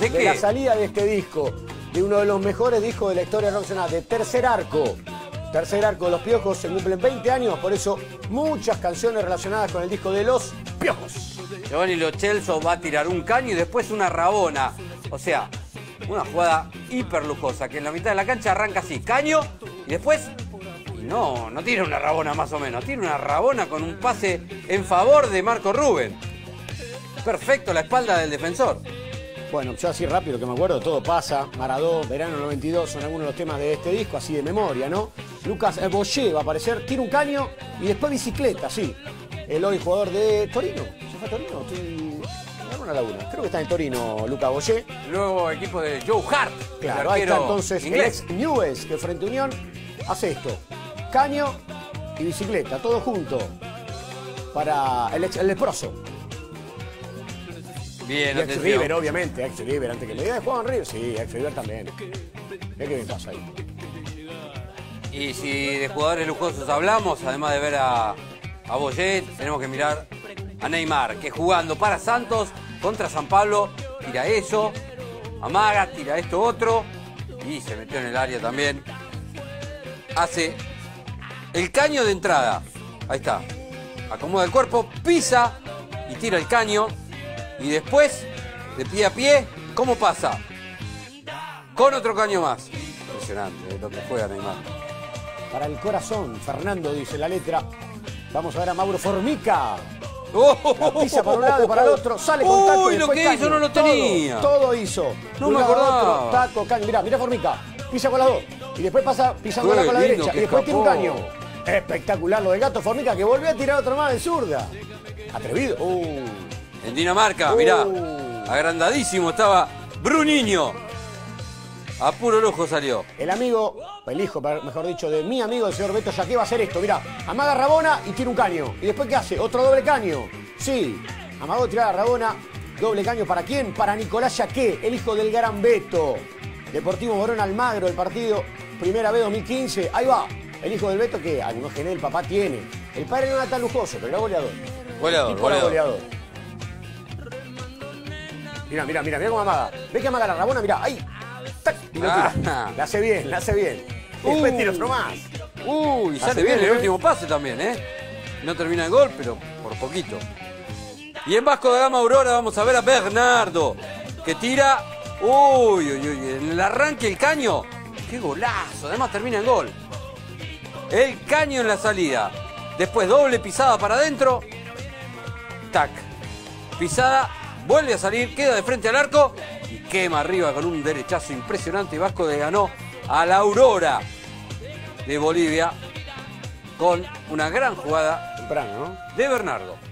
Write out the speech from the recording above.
De la salida de este disco, de uno de los mejores discos de la historia nacional, de Tercer Arco. Tercer Arco de los Piojos, se cumplen 20 años, por eso muchas canciones relacionadas con el disco de los Piojos. Giovanni Lochelso va a tirar un caño y después una rabona. O sea, una jugada hiper lujosa, que en la mitad de la cancha arranca así, caño, y después... No, no tiene una rabona más o menos, tiene una rabona con un pase en favor de Marco Rubén. Perfecto, la espalda del defensor. Bueno, yo así rápido que me acuerdo, todo pasa. Maradó, verano 92, son algunos de los temas de este disco, así de memoria, ¿no? Lucas Boget va a aparecer, tira un caño y después bicicleta, sí. El hoy jugador de Torino. ¿Se fue a Torino? Estoy... Una laguna. Creo que está en Torino Lucas Boget. Luego equipo de Joe Hart. Claro, ahí está entonces Alex Newes, que Frente a Unión hace esto. Caño y bicicleta, todo junto. Para el leproso. Bien, Axel River, obviamente, Axel River, antes que le diga Juan River, sí, Axel River también. Ve que me pasa ahí. Y si de jugadores lujosos hablamos, además de ver a Boyé, tenemos que mirar a Neymar, que jugando para Santos contra San Pablo, tira eso, amaga, tira esto otro, y se metió en el área también. Hace el caño de entrada, ahí está, acomoda el cuerpo, pisa y tira el caño. Y después, de pie a pie, ¿cómo pasa? Con otro caño más. Impresionante, lo que juega Neymar. Para el corazón, Fernando dice la letra. Vamos a ver a Mauro Formica. Pisa para un lado, para el otro, sale con taco. Uy, lo que caño. Hizo no lo tenía. Todo hizo. No me acordaba. Otro, taco, caño. Mirá Formica. Pisa con las dos. Y después pasa pisándola con la derecha. Y después tiene un caño. Espectacular lo del gato Formica, que volvió a tirar otra más de zurda. Atrevido. En Dinamarca, mirá, agrandadísimo estaba Bruniño. A puro lujo salió. El amigo, el hijo, mejor dicho, de mi amigo, el señor Beto Yaqué, va a hacer esto, mirá. Amaga rabona y tira un caño. ¿Y después qué hace? Otro doble caño. Sí, amagó tirada rabona, doble caño. ¿Para quién? Para Nicolás Yaqué, el hijo del gran Beto. Deportivo Morón Almagro, el partido Primera B 2015. Ahí va, el hijo del Beto que algunos genes el papá tiene. El padre no era tan lujoso, pero era goleador. Goleador. Mirá cómo amaga. Ve que amaga la rabona, mirá, ahí. ¡Tac! Y lo tira. La hace bien, la hace bien. Después tira otro más. Uy, sale bien el último pase también, ¿eh? No termina el gol, pero por poquito. Y en Vasco de Gama Aurora vamos a ver a Bernardo, que tira. Uy, en el arranque el caño. ¡Qué golazo! Además termina el gol. El caño en la salida. Después doble pisada para adentro. Tac. Pisada. Vuelve a salir, queda de frente al arco y quema arriba con un derechazo impresionante. Y Vasco le ganó a la Aurora de Bolivia con una gran jugada temprano, ¿no? De Bernardo.